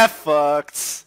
Get fucked.